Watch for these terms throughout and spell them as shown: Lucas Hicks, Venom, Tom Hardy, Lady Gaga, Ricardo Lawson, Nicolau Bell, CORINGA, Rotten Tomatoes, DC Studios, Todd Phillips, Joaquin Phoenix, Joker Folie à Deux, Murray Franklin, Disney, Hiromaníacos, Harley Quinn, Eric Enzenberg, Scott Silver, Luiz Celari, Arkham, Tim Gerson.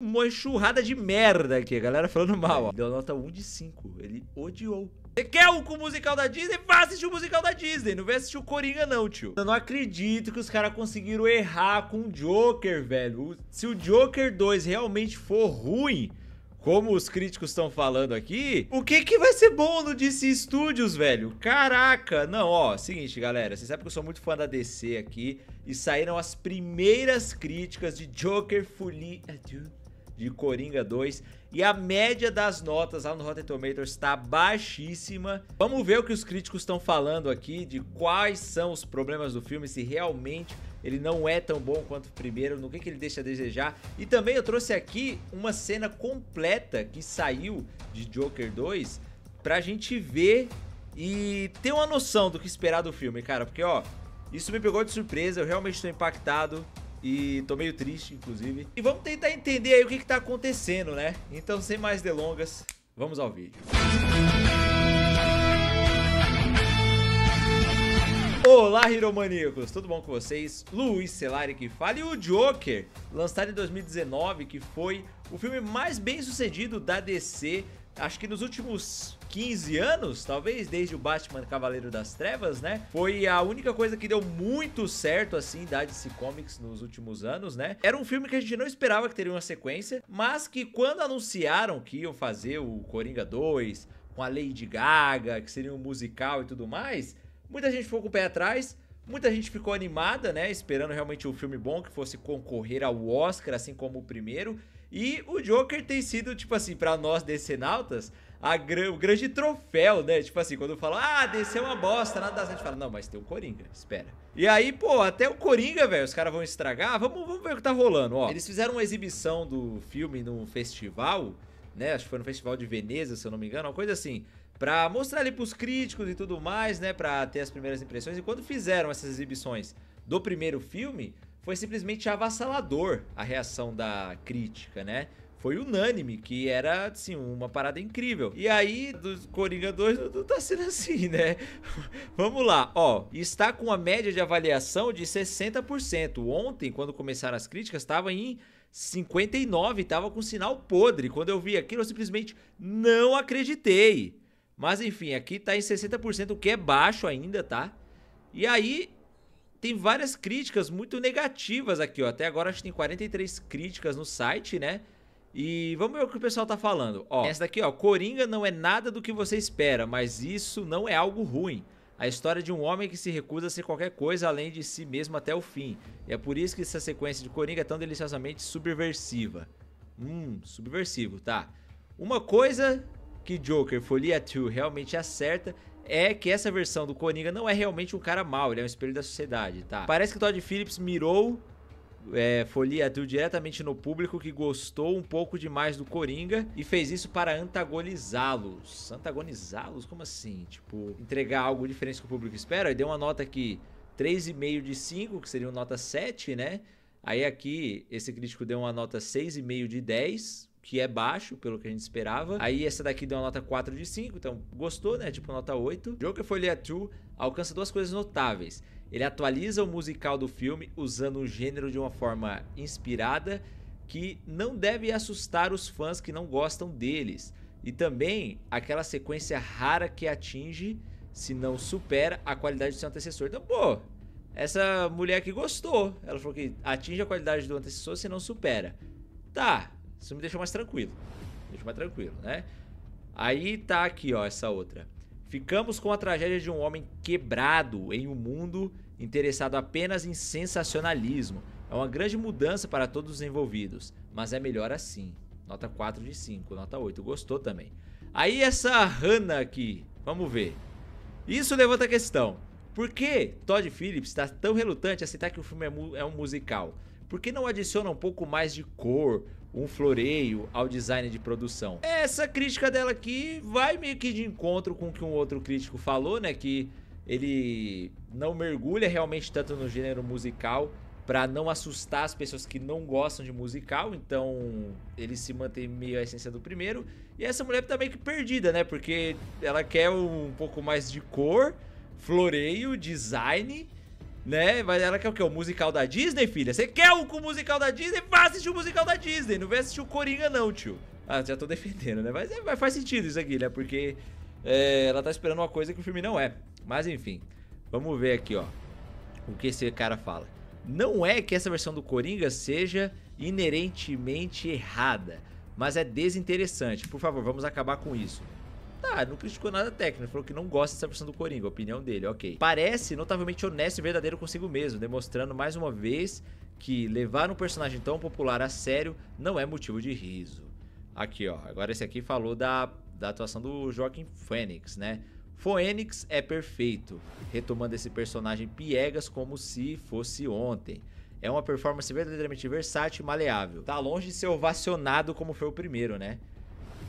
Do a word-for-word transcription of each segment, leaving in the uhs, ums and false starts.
uma enxurrada de merda aqui, a galera falando mal, ó. Deu nota um de cinco, ele odiou. Você quer um com o musical da Disney? Vá assistir o musical da Disney, não vem assistir o Coringa não, tio. Eu não acredito que os caras conseguiram errar com o Joker, velho. Se o Joker dois realmente for ruim, como os críticos estão falando aqui, o que que vai ser bom no D C Studios, velho? Caraca, não, ó, seguinte, galera, vocês sabem que eu sou muito fã da D C aqui, e saíram as primeiras críticas de Joker Folie à Deux, de Coringa dois, e a média das notas lá no Rotten Tomatoes tá baixíssima. Vamos ver o que os críticos estão falando aqui, de quais são os problemas do filme, se realmente ele não é tão bom quanto o primeiro, no que, que ele deixa a desejar. E também eu trouxe aqui uma cena completa que saiu de Joker dois, pra gente ver e ter uma noção do que esperar do filme, cara. Porque, ó, isso me pegou de surpresa, eu realmente tô impactado. E tô meio triste, inclusive. E vamos tentar entender aí o que que tá acontecendo, né? Então, sem mais delongas, vamos ao vídeo. Olá, Hiromaníacos! Tudo bom com vocês? Luiz Celari que fala. E o Joker, lançado em dois mil e dezenove, que foi o filme mais bem sucedido da D C, acho que nos últimos quinze anos, talvez, desde o Batman Cavaleiro das Trevas, né? Foi a única coisa que deu muito certo, assim, da D C Comics nos últimos anos, né? Era um filme que a gente não esperava que teria uma sequência, mas que quando anunciaram que iam fazer o Coringa dois, com a Lady Gaga, que seria um musical e tudo mais, muita gente ficou com o pé atrás, muita gente ficou animada, né? Esperando realmente um filme bom, que fosse concorrer ao Oscar, assim como o primeiro. E o Joker tem sido, tipo assim, pra nós D C nautas, A gr o grande troféu, né? Tipo assim, quando eu falo, ah, desceu uma bosta, nada dá certo, a gente fala, não, mas tem o Coringa, espera. E aí, pô, até o Coringa, velho, os caras vão estragar, vamos, vamos ver o que tá rolando, ó. Eles fizeram uma exibição do filme num festival, né? Acho que foi no Festival de Veneza, se eu não me engano, uma coisa assim, pra mostrar ali pros críticos e tudo mais, né? Pra ter as primeiras impressões. E quando fizeram essas exibições do primeiro filme, foi simplesmente avassalador a reação da crítica, né? Foi unânime, que era, assim, uma parada incrível. E aí, do Coringa dois não tá sendo assim, né? Vamos lá, ó. Está com uma média de avaliação de sessenta por cento. Ontem, quando começaram as críticas, estava em cinquenta e nove por cento, estava com sinal podre. Quando eu vi aquilo, eu simplesmente não acreditei. Mas, enfim, aqui tá em sessenta por cento, o que é baixo ainda, tá? E aí, tem várias críticas muito negativas aqui, ó. Até agora, acho que tem quarenta e três críticas no site, né? E vamos ver o que o pessoal tá falando, ó. Essa daqui, ó, Coringa não é nada do que você espera, mas isso não é algo ruim. A história de um homem que se recusa a ser qualquer coisa além de si mesmo até o fim. E é por isso que essa sequência de Coringa é tão deliciosamente subversiva. Hum, subversivo, tá. Uma coisa que Joker Folie à Deux realmente acerta é que essa versão do Coringa não é realmente um cara mau, ele é um espelho da sociedade, tá. Parece que Todd Phillips mirou... É, Folie à Deux diretamente no público que gostou um pouco demais do Coringa e fez isso para antagonizá-los. Antagonizá-los? Como assim? Tipo, entregar algo diferente que o público espera? Ele deu uma nota aqui três vírgula cinco de cinco, que seria uma nota sete, né? Aí aqui, esse crítico deu uma nota seis vírgula cinco de dez, que é baixo, pelo que a gente esperava. Aí essa daqui deu uma nota quatro de cinco, então gostou, né? Tipo, nota oito. Joker Folie à Deux alcança duas coisas notáveis. Ele atualiza o musical do filme usando o gênero de uma forma inspirada que não deve assustar os fãs que não gostam deles. E também aquela sequência rara que atinge, se não supera, a qualidade do seu antecessor. Então, pô, essa mulher aqui gostou. Ela falou que atinge a qualidade do antecessor, se não supera. Tá, isso me deixa mais tranquilo. Me deixa mais tranquilo, né? Aí tá aqui, ó, essa outra. Ficamos com a tragédia de um homem quebrado em um mundo interessado apenas em sensacionalismo. É uma grande mudança para todos os envolvidos, mas é melhor assim. Nota quatro de cinco, nota oito, gostou também. Aí essa Hannah aqui, vamos ver. Isso levanta a questão. Por que Todd Phillips está tão relutante a aceitar que o filme é um musical? Por que não adiciona um pouco mais de cor, um floreio ao design de produção? Essa crítica dela aqui vai meio que de encontro com o que um outro crítico falou, né? Que ele não mergulha realmente tanto no gênero musical pra não assustar as pessoas que não gostam de musical. Então ele se mantém meio a essência do primeiro. E essa mulher tá meio que perdida, né? Porque ela quer um pouco mais de cor, floreio, design... né? Mas ela quer o quê? O musical da Disney, filha? Você quer o musical da Disney? Vai assistir o musical da Disney. Não vai assistir o Coringa, não, tio. Ah, já tô defendendo, né? Mas, é, mas faz sentido isso aqui, né? Porque é, ela tá esperando uma coisa que o filme não é. Mas, enfim. Vamos ver aqui, ó. O que esse cara fala. Não é que essa versão do Coringa seja inerentemente errada, mas é desinteressante. Por favor, vamos acabar com isso. Tá, não criticou nada técnico, falou que não gosta dessa versão do Coringa, a opinião dele, ok. Parece notavelmente honesto e verdadeiro consigo mesmo, demonstrando mais uma vez que levar um personagem tão popular a sério não é motivo de riso. Aqui, ó, agora esse aqui falou da, da atuação do Joaquin Phoenix, né? Phoenix é perfeito, retomando esse personagem piegas como se fosse ontem. É uma performance verdadeiramente versátil e maleável. Tá longe de ser ovacionado como foi o primeiro, né?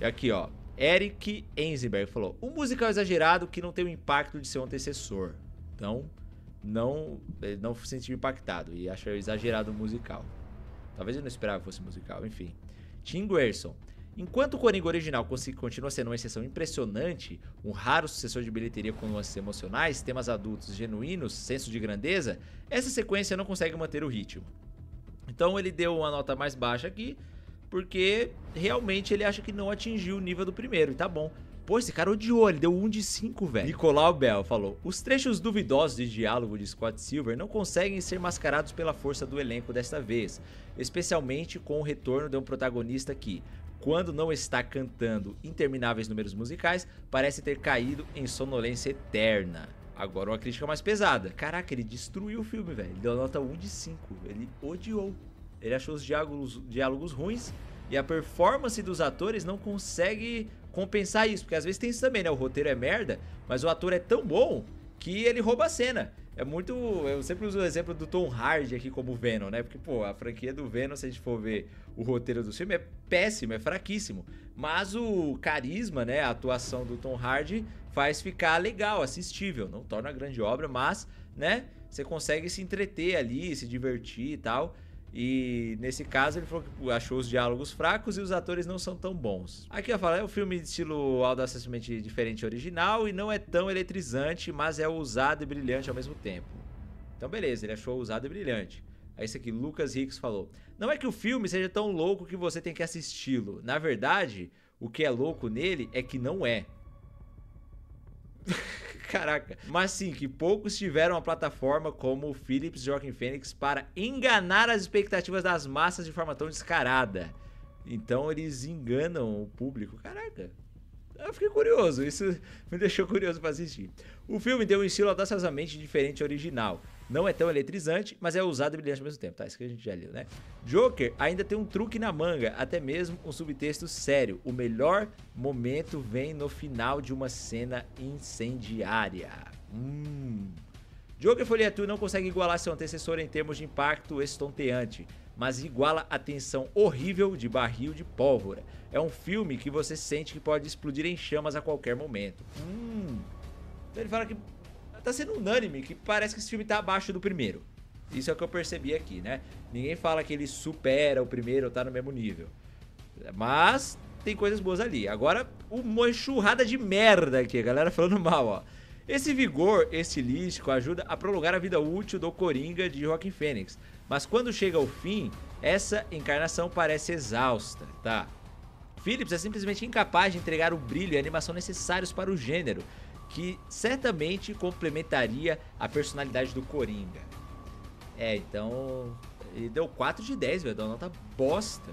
E aqui, ó, Eric Enzenberg falou: um musical exagerado que não tem o impacto de seu antecessor. Então, não, não se sentiu impactado e achou exagerado o musical. Talvez eu não esperava que fosse musical, enfim. Tim Gerson. Enquanto o Coringa original continua sendo uma exceção impressionante, um raro sucessor de bilheteria com nuances emocionais, temas adultos genuínos, senso de grandeza, essa sequência não consegue manter o ritmo. Então ele deu uma nota mais baixa aqui, porque realmente ele acha que não atingiu o nível do primeiro, e tá bom. Pô, esse cara odiou, ele deu um de cinco, velho. Nicolau Bell falou: os trechos duvidosos de diálogo de Scott Silver não conseguem ser mascarados pela força do elenco desta vez, especialmente com o retorno de um protagonista que, quando não está cantando intermináveis números musicais, parece ter caído em sonolência eterna. Agora uma crítica mais pesada. Caraca, ele destruiu o filme, velho. Ele deu nota um de cinco, ele odiou. Ele achou os diálogos, diálogos ruins e a performance dos atores não consegue compensar isso, porque às vezes tem isso também, né? O roteiro é merda, mas o ator é tão bom que ele rouba a cena. É muito... Eu sempre uso o exemplo do Tom Hardy aqui como Venom, né? Porque, pô, a franquia do Venom, se a gente for ver o roteiro do filme, é péssimo, é fraquíssimo. Mas o carisma, né? A atuação do Tom Hardy faz ficar legal, assistível. Não torna grande obra, mas, né? Você consegue se entreter ali, se divertir e tal. E nesse caso ele falou que achou os diálogos fracos e os atores não são tão bons. Aqui eu falo, é um filme de estilo audaciosamente diferente original e não é tão eletrizante, mas é ousado e brilhante ao mesmo tempo. Então beleza, ele achou ousado e brilhante. Aí esse aqui, Lucas Hicks falou: não é que o filme seja tão louco que você tem que assisti-lo. Na verdade, o que é louco nele é que não é. Caraca, mas sim que poucos tiveram uma plataforma como o Phillips e Joaquin Phoenix para enganar as expectativas das massas de forma tão descarada. Então eles enganam o público. Caraca, eu fiquei curioso, isso me deixou curioso para assistir. O filme tem um estilo audaciosamente diferente e original. Não é tão eletrizante, mas é ousado e brilhante ao mesmo tempo. Tá, isso que a gente já leu, né? Joker ainda tem um truque na manga, até mesmo um subtexto sério. O melhor momento vem no final de uma cena incendiária. Hum. Joker Folie à Deux não consegue igualar seu antecessor em termos de impacto estonteante, mas iguala a tensão horrível de barril de pólvora. É um filme que você sente que pode explodir em chamas a qualquer momento. Hum. Então ele fala que... tá sendo unânime, que parece que esse filme tá abaixo do primeiro. Isso é o que eu percebi aqui, né? Ninguém fala que ele supera o primeiro ou tá no mesmo nível. Mas tem coisas boas ali. Agora, uma enxurrada de merda aqui, a galera falando mal, ó. Esse vigor estilístico ajuda a prolongar a vida útil do Coringa de Joaquin Phoenix, mas quando chega ao fim, essa encarnação parece exausta, tá? Phillips é simplesmente incapaz de entregar o brilho e a animação necessários para o gênero, que certamente complementaria a personalidade do Coringa. É, então... ele deu quatro de dez, velho. Deu uma nota bosta.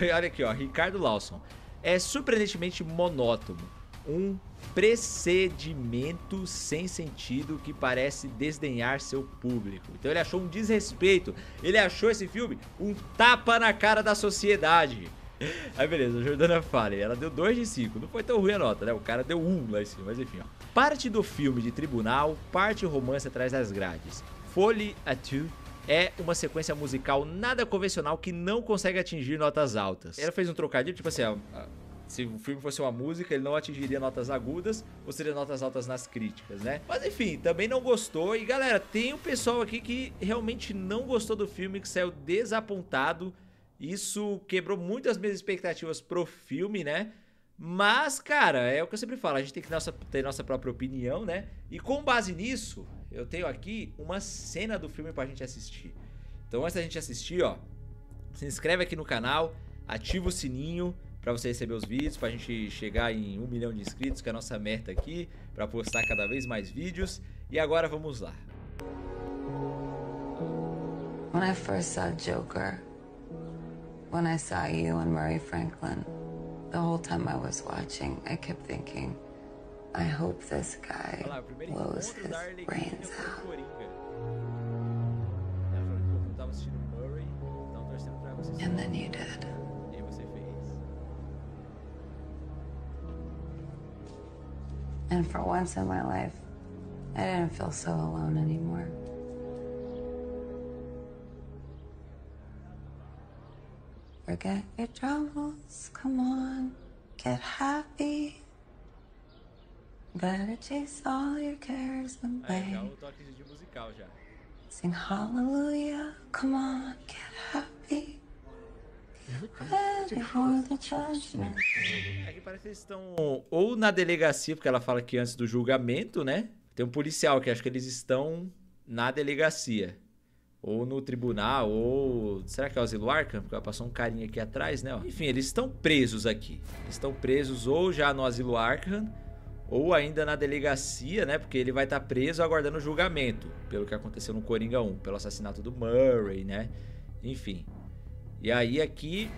Olha aqui, ó. Ricardo Lawson. É surpreendentemente monótono. Um procedimento sem sentido que parece desdenhar seu público. Então ele achou um desrespeito. Ele achou esse filme um tapa na cara da sociedade. Aí beleza, a Jordana fala, ela deu dois de cinco, não foi tão ruim a nota, né? O cara deu um lá em cima, mas enfim, ó. Parte do filme de tribunal, parte romance atrás das grades. Folie à Deux é uma sequência musical nada convencional que não consegue atingir notas altas. Ela fez um trocadilho, tipo assim, ó, se o filme fosse uma música, ele não atingiria notas agudas, ou seria notas altas nas críticas, né? Mas enfim, também não gostou. E galera, tem um pessoal aqui que realmente não gostou do filme, que saiu desapontado. Isso quebrou muito as minhas expectativas pro filme, né? Mas, cara, é o que eu sempre falo, a gente tem que ter nossa, ter nossa própria opinião, né? E com base nisso, eu tenho aqui uma cena do filme pra gente assistir. Então antes da gente assistir, ó, se inscreve aqui no canal, ativa o sininho pra você receber os vídeos, pra gente chegar em um milhão de inscritos, que é a nossa meta aqui, pra postar cada vez mais vídeos. E agora vamos lá. When I first saw Joker, when I saw you and Murray Franklin, the whole time I was watching, I kept thinking, I hope this guy blows his brains out. And then you did. And for once in my life, I didn't feel so alone anymore. Forget your troubles, come on, get happy. Better chase all your cares away. Sing hallelujah, come on, get happy. Aqui parece que eles estão ou na delegacia, porque ela fala que antes do julgamento, né? Tem um policial que acho que eles estão na delegacia. Ou no tribunal, ou... Será que é o asilo Arkham? Porque passou um carinha aqui atrás, né? Ó. Enfim, eles estão presos aqui. Eles estão presos ou já no asilo Arkham, ou ainda na delegacia, né? Porque ele vai estar tá preso aguardando o julgamento, pelo que aconteceu no Coringa um, pelo assassinato do Murray, né? Enfim... E aí aqui,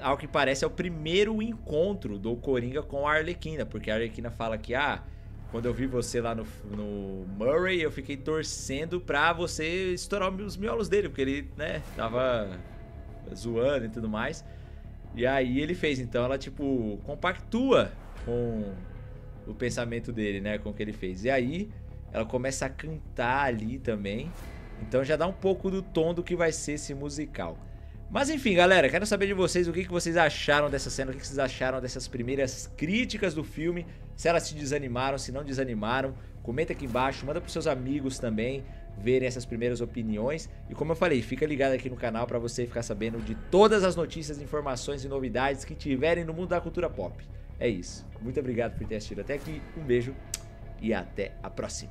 ao que parece, é o primeiro encontro do Coringa com a Arlequina. Porque a Arlequina fala que, ah, quando eu vi você lá no, no Murray, eu fiquei torcendo pra você estourar os miolos dele. Porque ele, né, tava zoando e tudo mais. E aí ele fez, então ela, tipo, compactua com o pensamento dele, né, com o que ele fez. E aí ela começa a cantar ali também. Então já dá um pouco do tom do que vai ser esse musical. Mas enfim, galera, quero saber de vocês o que vocês acharam dessa cena, o que vocês acharam dessas primeiras críticas do filme, se elas se desanimaram, se não desanimaram, comenta aqui embaixo, manda pros seus amigos também verem essas primeiras opiniões. E como eu falei, fica ligado aqui no canal pra você ficar sabendo de todas as notícias, informações e novidades que tiverem no mundo da cultura pop. É isso, muito obrigado por ter assistido até aqui, um beijo e até a próxima.